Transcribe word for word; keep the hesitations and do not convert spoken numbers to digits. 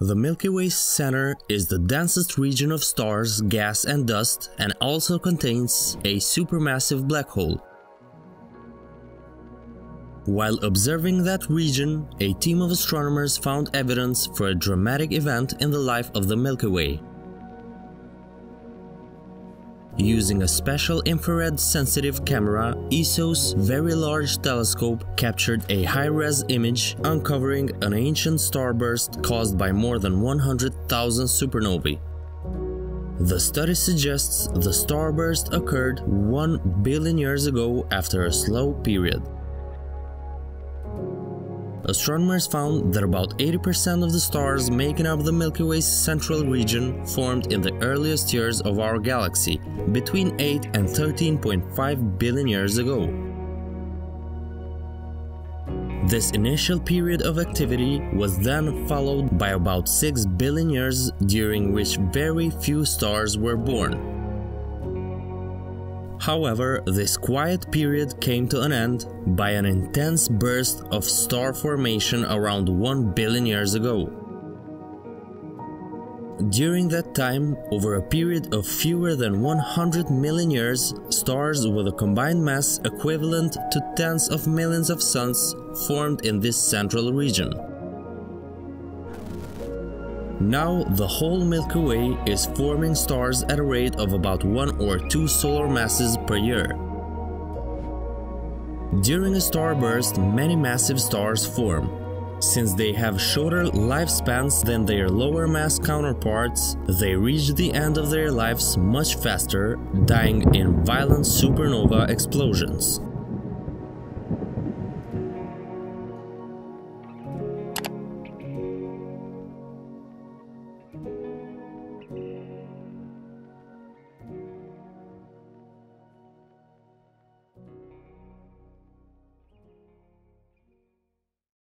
The Milky Way's center is the densest region of stars, gas and dust, and also contains a supermassive black hole. While observing that region, a team of astronomers found evidence for a dramatic event in the life of the Milky Way. Using a special infrared-sensitive camera, E S O's Very Large Telescope captured a high-res image uncovering an ancient starburst caused by more than one hundred thousand supernovae. The study suggests the starburst occurred one billion years ago after a slow period. Astronomers found that about eighty percent of the stars making up the Milky Way's central region formed in the earliest years of our galaxy, between eight and thirteen point five billion years ago. This initial period of activity was then followed by about six billion years, during which very few stars were born. However, this quiet period came to an end by an intense burst of star formation around one billion years ago. During that time, over a period of fewer than one hundred million years, stars with a combined mass equivalent to tens of millions of suns formed in this central region. Now, the whole Milky Way is forming stars at a rate of about one or two solar masses per year. During a starburst, many massive stars form. Since they have shorter lifespans than their lower mass counterparts, they reach the end of their lives much faster, dying in violent supernova explosions.